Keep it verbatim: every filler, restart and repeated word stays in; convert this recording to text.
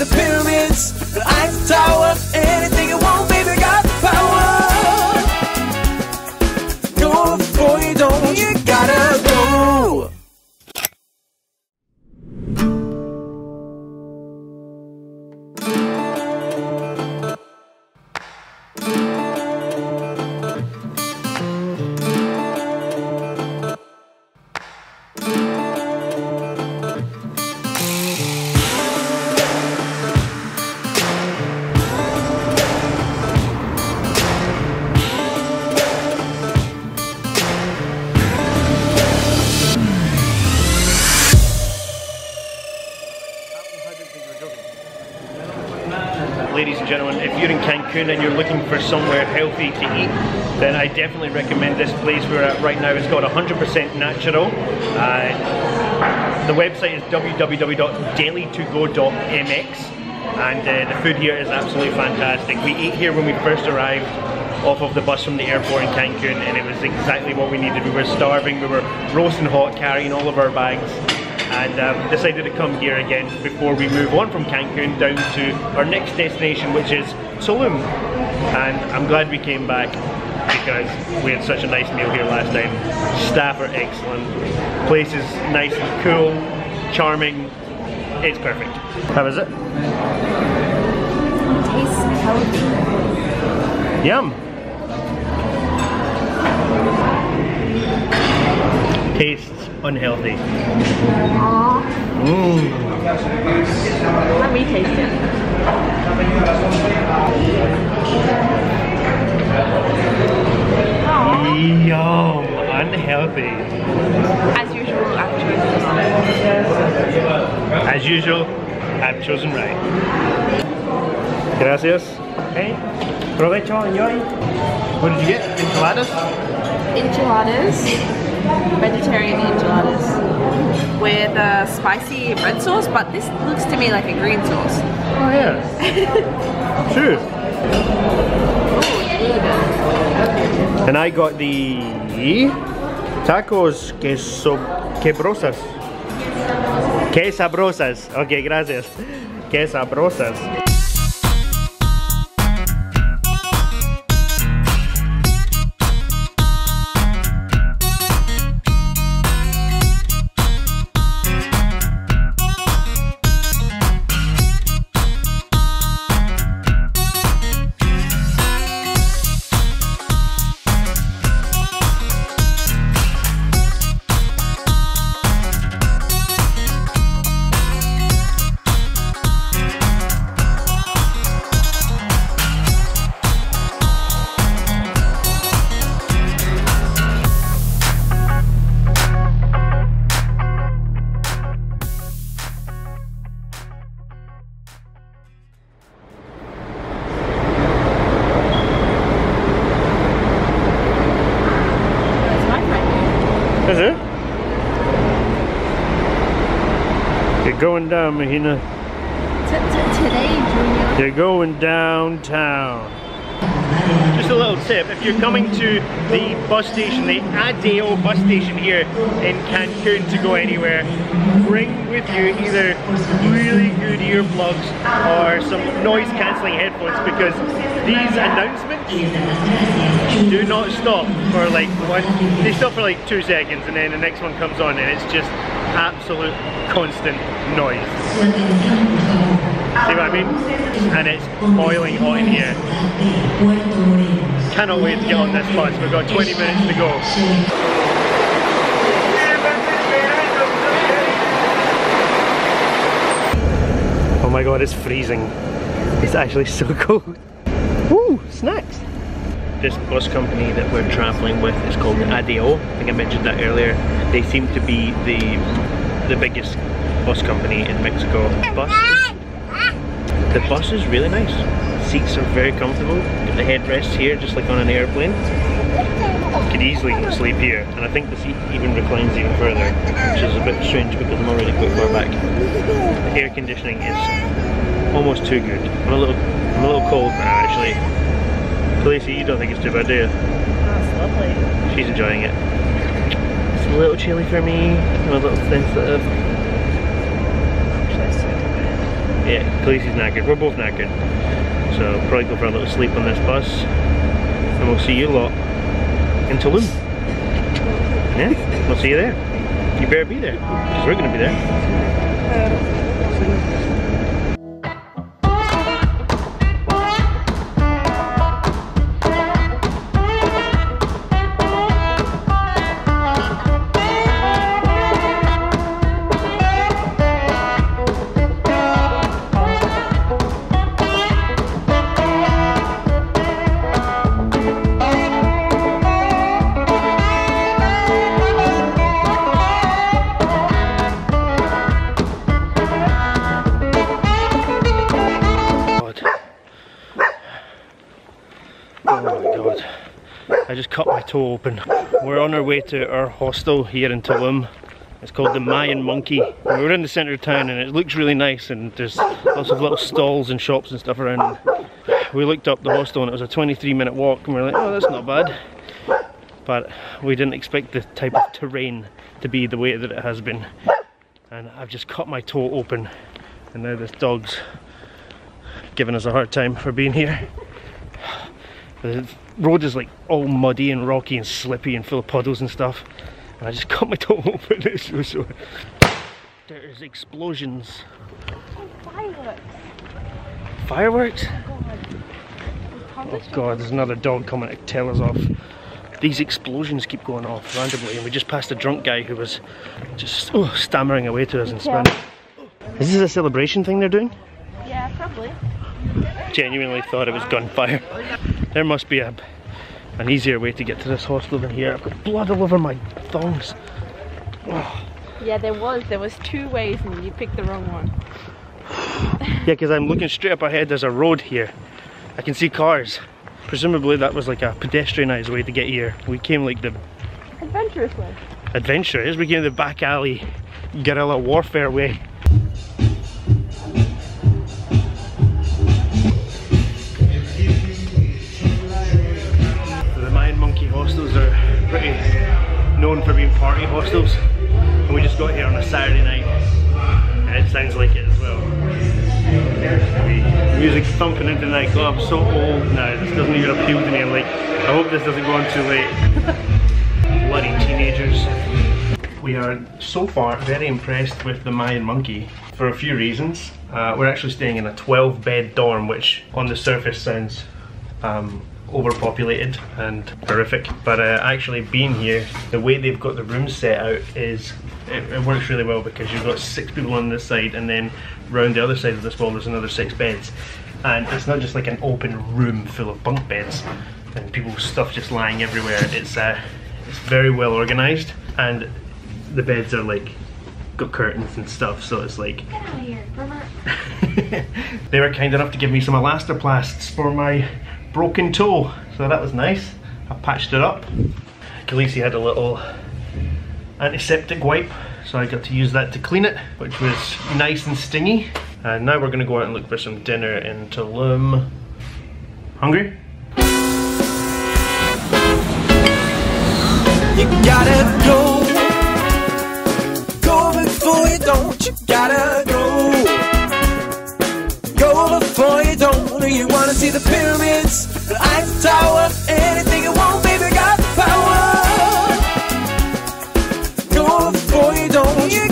the pyramids, the Eiffel Tower, anything you want, baby, got the power. Go before you don't, you gotta go. Ladies and gentlemen, if you're in Cancun and you're looking for somewhere healthy to eat, then I definitely recommend this place we're at right now. It's called one hundred percent Natural. Uh, the website is w w w dot daily two go dot m x, and uh, the food here is absolutely fantastic. We ate here when we first arrived off of the bus from the airport in Cancun, and it was exactly what we needed. We were starving, we were roasting hot, carrying all of our bags, and um, decided to come here again before we move on from Cancun down to our next destination, which is Tulum. And I'm glad we came back because we had such a nice meal here last time. Staff are excellent, place is nice and cool, charming, it's perfect. How is it? It tastes healthy. Yum! Tastes unhealthy. Mm. Let me taste it. Yum, unhealthy. As usual, I've chosen right. As usual, I've chosen right. Gracias. Okay. Provecho, enjoy. What did you get? Enchiladas? Enchiladas. Vegetarian enchiladas with uh, spicy red sauce, but this looks to me like a green sauce. Oh yeah. True. Ooh, and I got the tacos queso quebrosas. Que sabrosas. Okay, gracias. Que sabrosas. Is it? You're going down, Mahina. Today, Junior. You're going downtown. Just a little tip, if you're coming to the bus station, the A D O bus station here in Cancun to go anywhere, bring with you either really good earplugs or some noise cancelling headphones, because these announcements do not stop for like one, they stop for like two seconds and then the next one comes on and it's just absolute constant noise. See what I mean? And it's boiling hot in here. Cannot wait to get on this bus, we've got twenty minutes to go. Oh my god, it's freezing. It's actually so cold. Woo, snacks! This bus company that we're travelling with is called A D O. I think I mentioned that earlier. They seem to be the the biggest bus company in Mexico. Bus, the bus is really nice. Seats are very comfortable. Get the headrests here, just like on an airplane. You could easily sleep here, and I think the seat even reclines even further, which is a bit strange because I'm already quite far back. The air conditioning is almost too good. I'm a little, I'm a little cold now actually. Khaleesi, you don't think it's too bad, do you? Oh, it's lovely. She's enjoying it. It's a little chilly for me. I'm a little sensitive. Should I sit in bed? it. Khaleesi's knackered, we're both knackered. So probably go for a little sleep on this bus, and we'll see you lot in Tulum. Yeah, we'll see you there. You better be there, because we're gonna be there. I just cut my toe open. We're on our way to our hostel here in Tulum. It's called the Mayan Monkey. And we're in the centre of town and it looks really nice, and there's lots of little stalls and shops and stuff around. We looked up the hostel and it was a twenty-three minute walk, and we were like, oh, that's not bad. But we didn't expect the type of terrain to be the way that it has been. And I've just cut my toe open, and now this dog's giving us a hard time for being here. The road is like all muddy and rocky and slippy and full of puddles and stuff, and I just cut my toe open. It's so sore. There's explosions. Oh, fireworks! Fireworks? Oh god. oh god, there's another dog coming to tell us off. These explosions keep going off randomly, and we just passed a drunk guy who was just oh, stammering away to us in Spanish. Yeah. Is this a celebration thing they're doing? Yeah, probably. Genuinely thought it was gunfire. There must be a, an easier way to get to this hostel than here. I've got blood all over my thongs. Oh. Yeah, there was. There was two ways and you picked the wrong one. Yeah, because I'm looking straight up ahead. There's a road here. I can see cars. Presumably that was like a pedestrianised way to get here. We came like the... Adventurous way. Adventurous. We came the back alley guerrilla warfare way. Pretty known for being party hostels, and we just got here on a Saturday night, and it sounds like it as well. The music thumping into the nightclub. I'm so old now, this doesn't even appeal to me. I'm like, I hope this doesn't go on too late. Bloody teenagers. We are so far very impressed with the Mayan Monkey for a few reasons. Uh, we're actually staying in a twelve bed dorm, which on the surface sounds um, overpopulated and horrific, but uh, actually being here, the way they've got the rooms set out is it, it works really well, because you've got six people on this side, and then round the other side of this wall there's another six beds, and it's not just like an open room full of bunk beds and people's stuff just lying everywhere. It's uh, it's very well organized, and the beds are like got curtains and stuff, so it's like get out of here, pervert. They were kind enough to give me some elastoplasts for my broken toe, so that was nice. I patched it up. Khaleesi had a little antiseptic wipe, so I got to use that to clean it, which was nice and stingy. And now we're gonna go out and look for some dinner in Tulum. Hungry? You gotta go. Go before you don't, you gotta go. Go before you don't, you wanna see the pyramid. The Eiffel Tower, anything you want, baby, got power. Go before you don't.